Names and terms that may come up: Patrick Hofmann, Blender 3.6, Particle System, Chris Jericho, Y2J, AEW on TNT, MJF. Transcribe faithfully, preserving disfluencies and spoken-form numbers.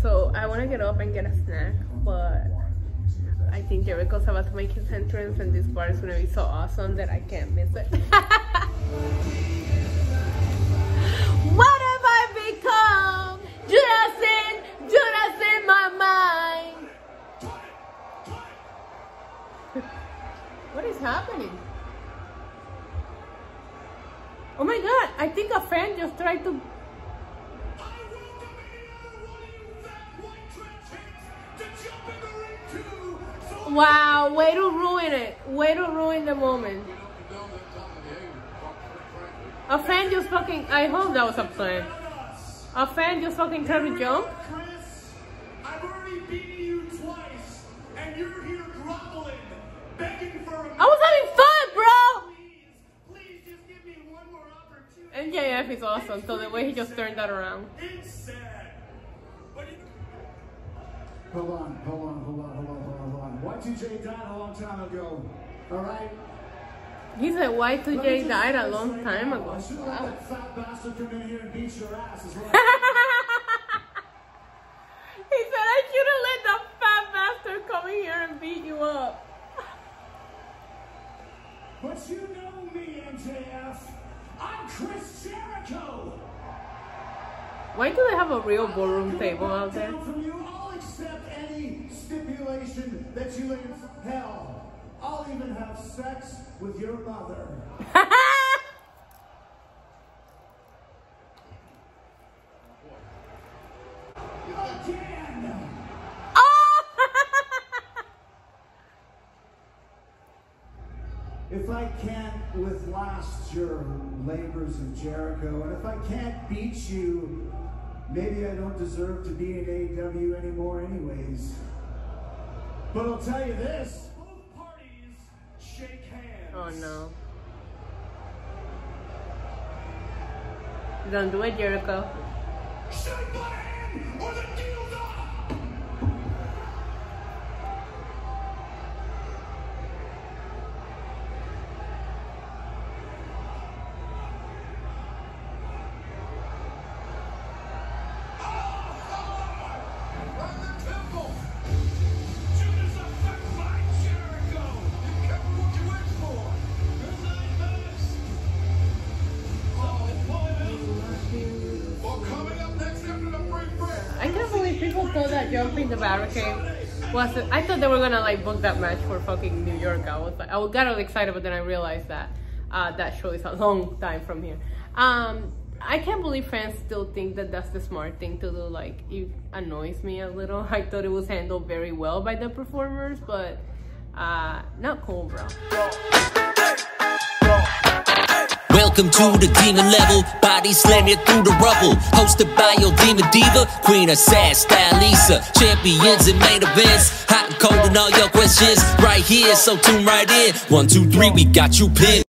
so I want to get up and get a snack, but I think Jericho's about to make his entrance, and this bar is going to be so awesome that I can't miss it. What have I become? Judas in, Judas in my mind. What is happening? Oh my god, I think a fan just tried to... Wow, way to ruin it. Way to ruin the moment. A fan just fucking... I hope that was a plan. A fan just fucking tried to jump. Chris, I've already beaten you twice, and you're here groveling, begging for a... I was having fun, bro! Please, please just give me one more opportunity. M J F is awesome, so the way he just turned that around. It's sad. But it... Hold on, hold on, hold on, hold on, hold on, hold on. Y two J died a long time ago, all right? He said Y two J died a long time ago. I should have let that fat bastard come in here and beat your ass as well. He said, I should have let that fat bastard come in here and beat you up. But you know me, M J F. I'm Chris Jericho. Why do they have a real ballroom table out there? Accept any stipulation that you live in hell. I'll even have sex with your mother. Again. Oh! If I can't with last your labors in Jericho, and if I can't beat you, maybe I don't deserve to be in A E W anymore anyways. But I'll tell you this. Both parties shake hands. Oh no. Don't do it, Jericho. Shake my hand or the deal's jumping the barricade was it, I thought they were gonna like book that match for fucking New York. I was like, I got all excited, but then I realized that uh, that show is a long time from here. Um, I can't believe fans still think that that's the smart thing to do. Like, it annoys me a little. I thought it was handled very well by the performers, but uh, not cool, bro. Welcome to the Dina level, body slam you through the rubble. Hosted by your Dina diva, queen of sad stylisa. Champions and main events, hot and cold and all your questions. Right here, so tune right in. One, two, three, we got you pinned.